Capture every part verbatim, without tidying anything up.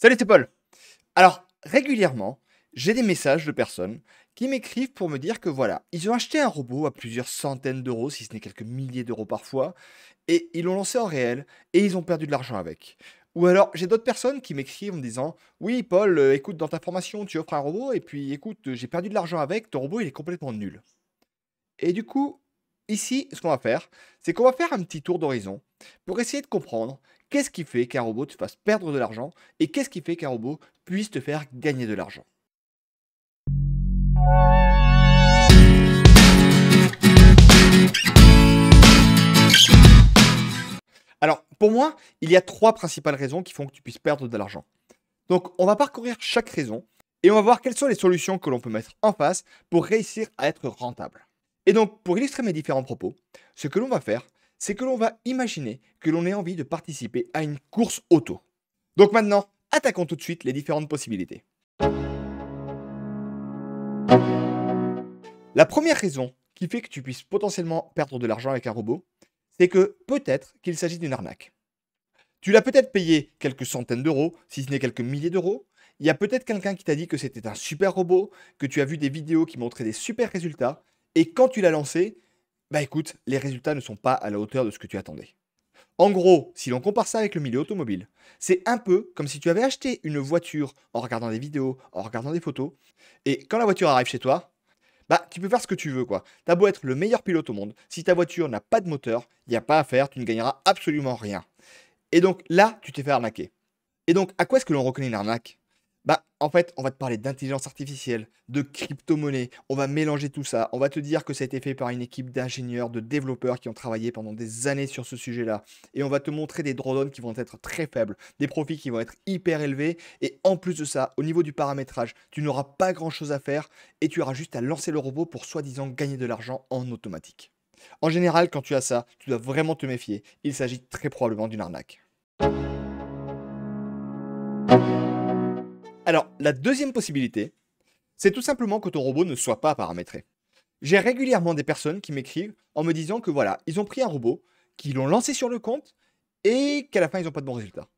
Salut, c'est Paul. Alors, régulièrement, j'ai des messages de personnes qui m'écrivent pour me dire que voilà, ils ont acheté un robot à plusieurs centaines d'euros, si ce n'est quelques milliers d'euros parfois, et ils l'ont lancé en réel, et ils ont perdu de l'argent avec. Ou alors, j'ai d'autres personnes qui m'écrivent en me disant « Oui, Paul, euh, écoute, dans ta formation, tu offres un robot, et puis écoute, euh, j'ai perdu de l'argent avec, ton robot, il est complètement nul. » Et du coup, ici, ce qu'on va faire, c'est qu'on va faire un petit tour d'horizon pour essayer de comprendre qu'est-ce qui fait qu'un robot te fasse perdre de l'argent et qu'est-ce qui fait qu'un robot puisse te faire gagner de l'argent. Alors, pour moi, il y a trois principales raisons qui font que tu puisses perdre de l'argent. Donc, on va parcourir chaque raison et on va voir quelles sont les solutions que l'on peut mettre en face pour réussir à être rentable. Et donc, pour illustrer mes différents propos, ce que l'on va faire, c'est que l'on va imaginer que l'on ait envie de participer à une course auto. Donc maintenant, attaquons tout de suite les différentes possibilités. La première raison qui fait que tu puisses potentiellement perdre de l'argent avec un robot, c'est que peut-être qu'il s'agit d'une arnaque. Tu l'as peut-être payé quelques centaines d'euros, si ce n'est quelques milliers d'euros. Il y a peut-être quelqu'un qui t'a dit que c'était un super robot, que tu as vu des vidéos qui montraient des super résultats, et quand tu l'as lancé, bah écoute, les résultats ne sont pas à la hauteur de ce que tu attendais. En gros, si l'on compare ça avec le milieu automobile, c'est un peu comme si tu avais acheté une voiture en regardant des vidéos, en regardant des photos, et quand la voiture arrive chez toi, bah tu peux faire ce que tu veux quoi. T'as beau être le meilleur pilote au monde, si ta voiture n'a pas de moteur, il n'y a pas à faire, tu ne gagneras absolument rien. Et donc là, tu t'es fait arnaquer. Et donc, à quoi est-ce que l'on reconnaît une arnaque ? Bah, en fait, on va te parler d'intelligence artificielle, de crypto-monnaie, on va mélanger tout ça, on va te dire que ça a été fait par une équipe d'ingénieurs, de développeurs qui ont travaillé pendant des années sur ce sujet-là, et on va te montrer des drawdowns qui vont être très faibles, des profits qui vont être hyper élevés, et en plus de ça, au niveau du paramétrage, tu n'auras pas grand-chose à faire, et tu auras juste à lancer le robot pour soi-disant gagner de l'argent en automatique. En général, quand tu as ça, tu dois vraiment te méfier, il s'agit très probablement d'une arnaque. Alors, la deuxième possibilité, c'est tout simplement que ton robot ne soit pas paramétré. J'ai régulièrement des personnes qui m'écrivent en me disant que voilà, ils ont pris un robot, qu'ils l'ont lancé sur le compte et qu'à la fin, ils n'ont pas de bons résultats.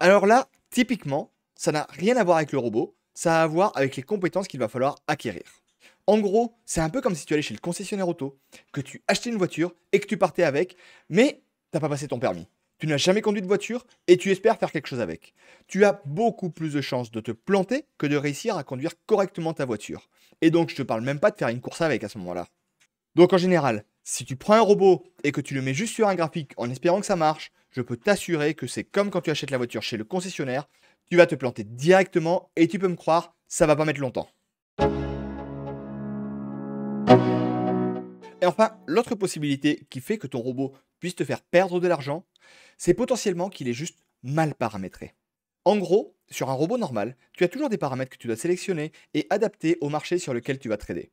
Alors là, typiquement, ça n'a rien à voir avec le robot, ça a à voir avec les compétences qu'il va falloir acquérir. En gros, c'est un peu comme si tu allais chez le concessionnaire auto, que tu achetais une voiture et que tu partais avec, mais t'as pas passé ton permis. Tu n'as jamais conduit de voiture et tu espères faire quelque chose avec. Tu as beaucoup plus de chances de te planter que de réussir à conduire correctement ta voiture. Et donc, je ne te parle même pas de faire une course avec à ce moment-là. Donc en général, si tu prends un robot et que tu le mets juste sur un graphique en espérant que ça marche, je peux t'assurer que c'est comme quand tu achètes la voiture chez le concessionnaire, tu vas te planter directement et tu peux me croire, ça va pas mettre longtemps. Et enfin, l'autre possibilité qui fait que ton robot puisse te faire perdre de l'argent, c'est potentiellement qu'il est juste mal paramétré. En gros, sur un robot normal, tu as toujours des paramètres que tu dois sélectionner et adapter au marché sur lequel tu vas trader.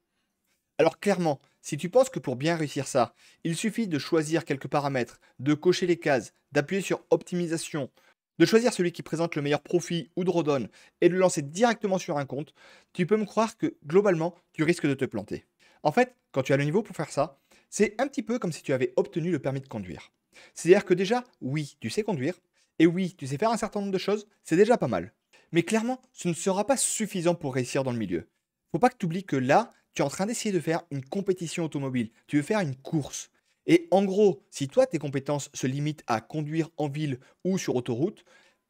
Alors clairement, si tu penses que pour bien réussir ça, il suffit de choisir quelques paramètres, de cocher les cases, d'appuyer sur optimisation, de choisir celui qui présente le meilleur profit ou drawdown et de le lancer directement sur un compte, tu peux me croire que globalement, tu risques de te planter. En fait, quand tu as le niveau pour faire ça, c'est un petit peu comme si tu avais obtenu le permis de conduire. C'est-à-dire que déjà, oui, tu sais conduire, et oui, tu sais faire un certain nombre de choses, c'est déjà pas mal. Mais clairement, ce ne sera pas suffisant pour réussir dans le milieu. Faut pas que tu oublies que là, tu es en train d'essayer de faire une compétition automobile, tu veux faire une course. Et en gros, si toi, tes compétences se limitent à conduire en ville ou sur autoroute,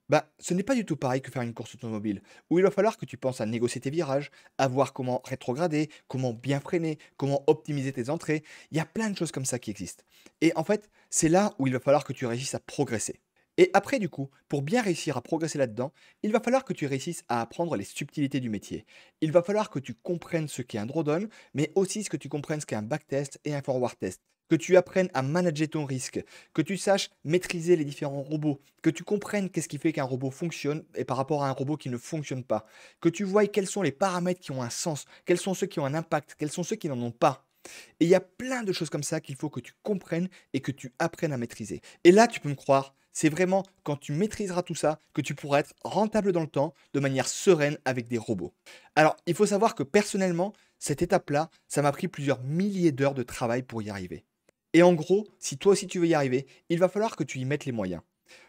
bah, ce n'est pas du tout pareil que faire une course automobile, où il va falloir que tu penses à négocier tes virages, à voir comment rétrograder, comment bien freiner, comment optimiser tes entrées. Il y a plein de choses comme ça qui existent. Et en fait, c'est là où il va falloir que tu réussisses à progresser. Et après, du coup, pour bien réussir à progresser là-dedans, il va falloir que tu réussisses à apprendre les subtilités du métier. Il va falloir que tu comprennes ce qu'est un drawdown, mais aussi ce que tu comprennes ce qu'est un backtest et un forward test. Que tu apprennes à manager ton risque, que tu saches maîtriser les différents robots, que tu comprennes qu'est-ce qui fait qu'un robot fonctionne et par rapport à un robot qui ne fonctionne pas, que tu vois quels sont les paramètres qui ont un sens, quels sont ceux qui ont un impact, quels sont ceux qui n'en ont pas. Et il y a plein de choses comme ça qu'il faut que tu comprennes et que tu apprennes à maîtriser. Et là, tu peux me croire, c'est vraiment quand tu maîtriseras tout ça que tu pourras être rentable dans le temps de manière sereine avec des robots. Alors, il faut savoir que personnellement, cette étape-là, ça m'a pris plusieurs milliers d'heures de travail pour y arriver. Et en gros, si toi aussi tu veux y arriver, il va falloir que tu y mettes les moyens.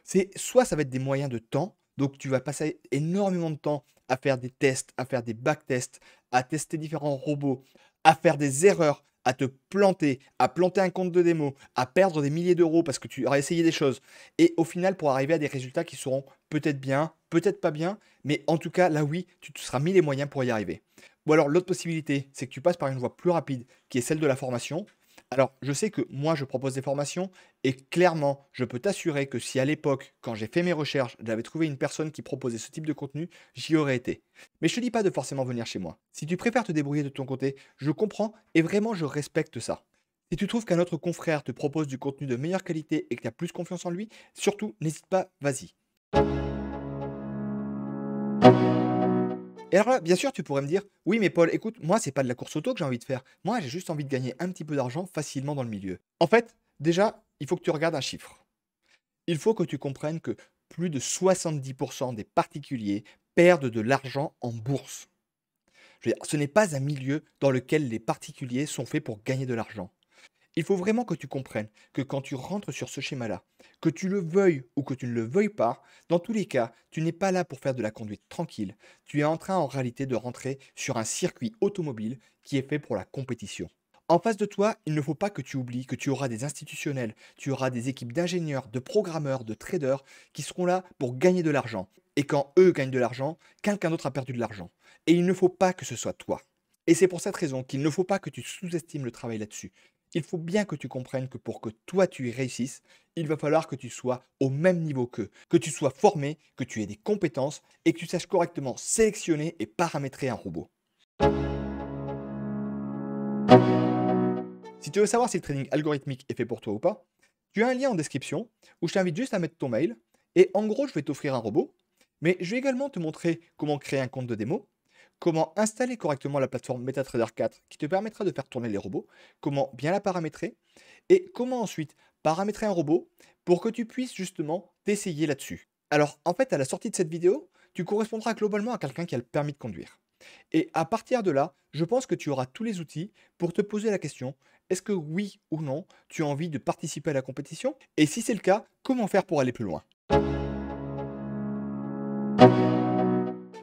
C'est soit ça va être des moyens de temps, Donc, tu vas passer énormément de temps à faire des tests, à faire des backtests, à tester différents robots, à faire des erreurs, à te planter, à planter un compte de démo, à perdre des milliers d'euros parce que tu auras essayé des choses. Et au final, pour arriver à des résultats qui seront peut-être bien, peut-être pas bien, mais en tout cas, là oui, tu te seras mis les moyens pour y arriver. Ou alors, l'autre possibilité, c'est que tu passes par une voie plus rapide, qui est celle de la formation. Alors, je sais que moi, je propose des formations et clairement, je peux t'assurer que si à l'époque, quand j'ai fait mes recherches, j'avais trouvé une personne qui proposait ce type de contenu, j'y aurais été. Mais je te dis pas de forcément venir chez moi. Si tu préfères te débrouiller de ton côté, je comprends et vraiment, je respecte ça. Si tu trouves qu'un autre confrère te propose du contenu de meilleure qualité et que tu as plus confiance en lui, surtout, n'hésite pas, vas-y. Et alors là, bien sûr, tu pourrais me dire, oui, mais Paul, écoute, moi, c'est pas de la course auto que j'ai envie de faire. Moi, j'ai juste envie de gagner un petit peu d'argent facilement dans le milieu. En fait, déjà, il faut que tu regardes un chiffre. Il faut que tu comprennes que plus de soixante-dix pour cent des particuliers perdent de l'argent en bourse. Je veux dire, ce n'est pas un milieu dans lequel les particuliers sont faits pour gagner de l'argent. Il faut vraiment que tu comprennes que quand tu rentres sur ce schéma-là, que tu le veuilles ou que tu ne le veuilles pas, dans tous les cas, tu n'es pas là pour faire de la conduite tranquille. Tu es en train en réalité de rentrer sur un circuit automobile qui est fait pour la compétition. En face de toi, il ne faut pas que tu oublies que tu auras des institutionnels, tu auras des équipes d'ingénieurs, de programmeurs, de traders qui seront là pour gagner de l'argent. Et quand eux gagnent de l'argent, quelqu'un d'autre a perdu de l'argent. Et il ne faut pas que ce soit toi. Et c'est pour cette raison qu'il ne faut pas que tu sous-estimes le travail là-dessus. Il faut bien que tu comprennes que pour que toi tu y réussisses, il va falloir que tu sois au même niveau qu'eux, que tu sois formé, que tu aies des compétences et que tu saches correctement sélectionner et paramétrer un robot. Si tu veux savoir si le trading algorithmique est fait pour toi ou pas, tu as un lien en description où je t'invite juste à mettre ton mail et en gros je vais t'offrir un robot, mais je vais également te montrer comment créer un compte de démo, comment installer correctement la plateforme MetaTrader quatre qui te permettra de faire tourner les robots, comment bien la paramétrer et comment ensuite paramétrer un robot pour que tu puisses justement t'essayer là-dessus. Alors en fait, à la sortie de cette vidéo, tu correspondras globalement à quelqu'un qui a le permis de conduire. Et à partir de là, je pense que tu auras tous les outils pour te poser la question, est-ce que oui ou non, tu as envie de participer à la compétition? Et si c'est le cas, comment faire pour aller plus loin?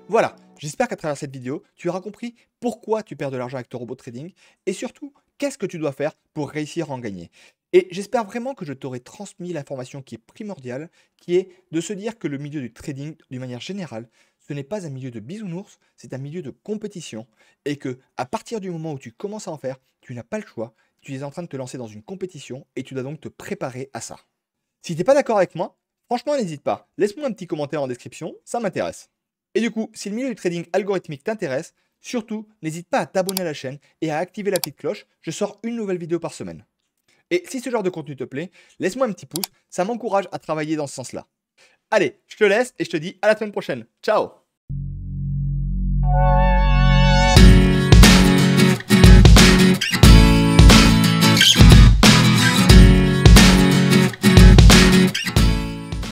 Voilà, j'espère qu'à travers cette vidéo, tu auras compris pourquoi tu perds de l'argent avec ton robot de trading et surtout, qu'est-ce que tu dois faire pour réussir à en gagner. Et j'espère vraiment que je t'aurai transmis l'information qui est primordiale, qui est de se dire que le milieu du trading, d'une manière générale, ce n'est pas un milieu de bisounours, c'est un milieu de compétition et que à partir du moment où tu commences à en faire, tu n'as pas le choix, tu es en train de te lancer dans une compétition et tu dois donc te préparer à ça. Si tu n'es pas d'accord avec moi, franchement, n'hésite pas, laisse-moi un petit commentaire en description, ça m'intéresse. Et du coup, si le milieu du trading algorithmique t'intéresse, surtout, n'hésite pas à t'abonner à la chaîne et à activer la petite cloche, je sors une nouvelle vidéo par semaine. Et si ce genre de contenu te plaît, laisse-moi un petit pouce, ça m'encourage à travailler dans ce sens-là. Allez, je te laisse et je te dis à la semaine prochaine. Ciao!